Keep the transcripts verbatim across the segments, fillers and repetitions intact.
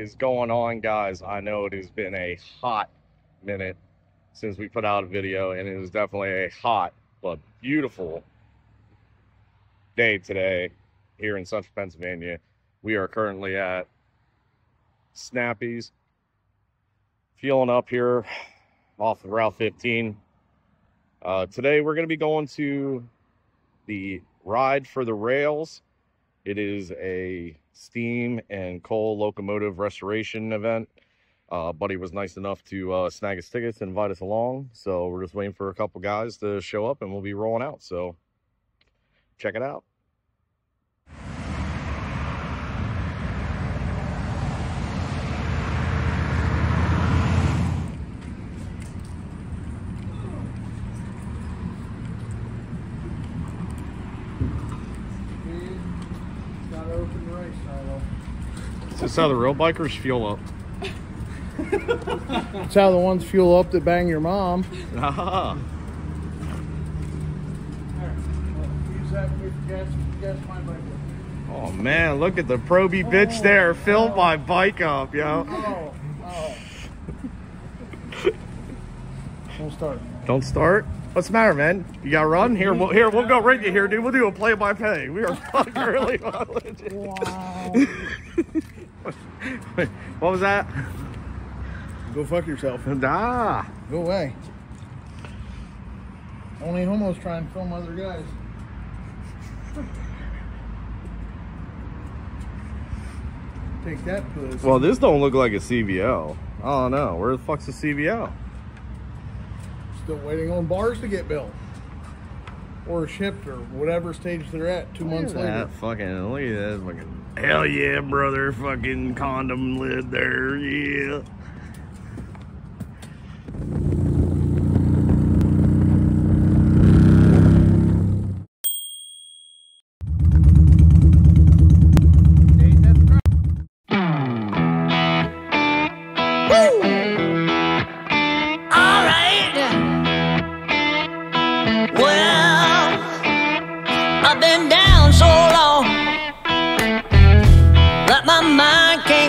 is going on, guys. I know it has been a hot minute since we put out a video, and it was definitely a hot but beautiful day today here in central Pennsylvania. We are currently at Snappy's, fueling up here off of Route fifteen. Uh, today we're going to be going to the Ride for the Rails. It is a steam and coal locomotive restoration event. Uh, buddy was nice enough to uh, snag us tickets and invite us along. So we're just waiting for a couple guys to show up and we'll be rolling out. So check it out. That's how the real bikers fuel up. That's how the ones fuel up that bang your mom. Ah. Oh man, look at the proby oh, bitch there. Filled oh. my bike up, yo. Oh, oh. Don't start. Don't start? What's the matter, man? You got to run? Here, we'll, here, we'll go rig you here, dude. We'll do a play-by-play. We are fucking really legit. Wow. Wait, what was that? Go fuck yourself. Nah. Go away. Only homos try and film other guys. Take that, please. Well, this don't look like a C V L. Oh, no. Where the fuck's the C V L? Still waiting on bars to get built. Or shipped or whatever stage they're at two months later. That fucking, look at that fucking, hell yeah, brother, fucking condom lid there, yeah.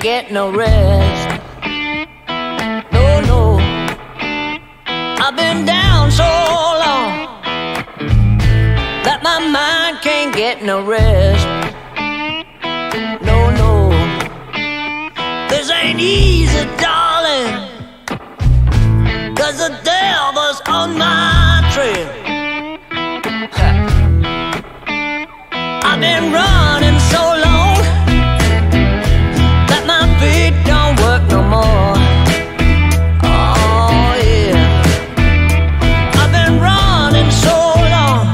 Get no rest. No, no. I've been down so long that my mind can't get no rest. No, no. This ain't easy, darling, 'cause the devil's on my trail. Ha. I've been running so long no more. Oh yeah, I've been running so long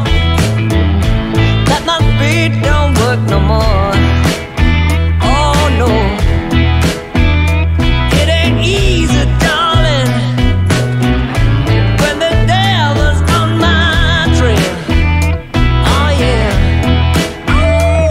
that my feet don't work no more. Oh no, it ain't easy, darling, when the devil's on my trail. Oh yeah. Oh.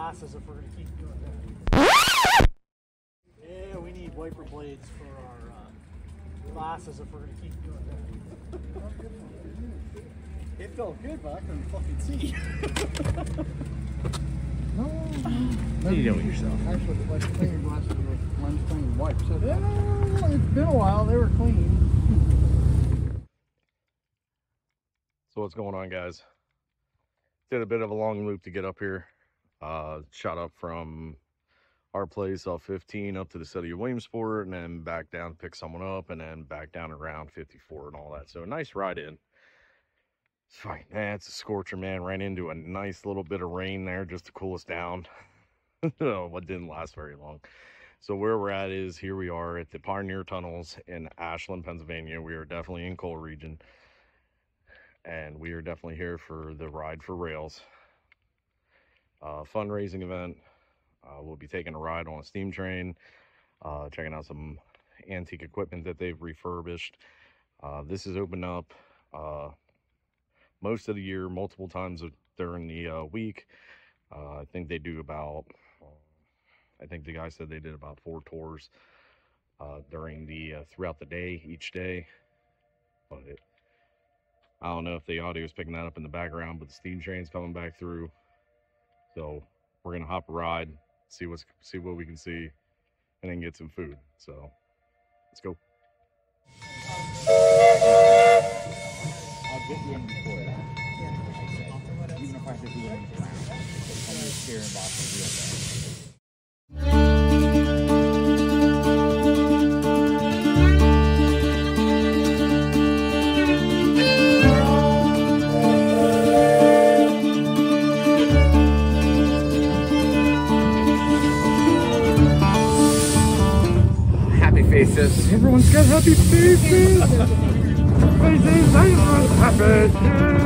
glasses if we're going to keep doing that. Yeah, we need wiper blades for our uh, glasses if we're going to keep doing that. It felt good, but I couldn't fucking see. No, no. You do it with yourself. Actually, like the cleaning glasses with one clean wipe. So, yeah, it's been a while. They were clean. So what's going on, guys? Did a bit of a long loop to get up here. Uh, shot up from our place off fifteen up to the city of Williamsport, and then back down, pick someone up, and then back down around fifty-four and all that. So a nice ride in. It's fine. Nah, it's a scorcher, man. Ran into a nice little bit of rain there just to cool us down. No, it didn't last very long. So where we're at is here we are at the Pioneer Tunnels in Ashland, Pennsylvania. We are definitely in coal region. And we are definitely here for the Ride for Rails uh, fundraising event. Uh, we'll be taking a ride on a steam train, uh, checking out some antique equipment that they've refurbished. Uh, this is open up uh, most of the year, multiple times during the uh, week. Uh, I think they do about, I think the guy said they did about four tours uh, during the, uh, throughout the day, each day. But it, I don't know if the audio is picking that up in the background, but the steam train's coming back through. So we're gonna hop a ride, see what's see what we can see, and then get some food. So let's go. I'll get you in before that. Yeah. Even if I could do it, I'm just here in Boston. Faces. Everyone's got happy faces. Faces, everyone's happy.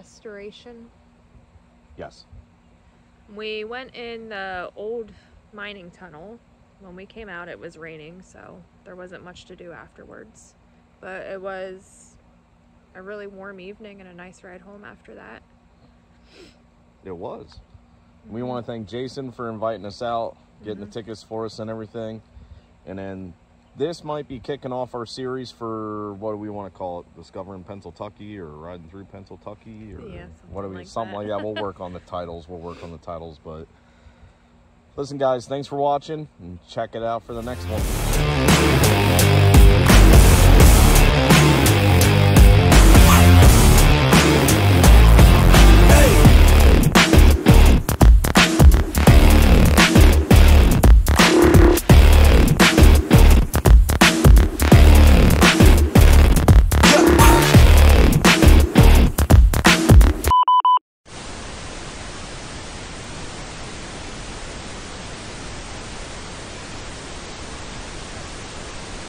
Restoration? Yes. We went in the old mining tunnel. When we came out, it was raining, so there wasn't much to do afterwards, but it was a really warm evening and a nice ride home after that. It was. We want to thank Jason for inviting us out, getting mm-hmm. the tickets for us and everything. And then this might be kicking off our series for, what do we want to call it? Discovering Pennsyltucky or Riding Through Pennsyltucky, or yeah, something, what do we, like, something that. like that. We'll work on the titles. We'll work on the titles. But listen, guys, thanks for watching, and check it out for the next one.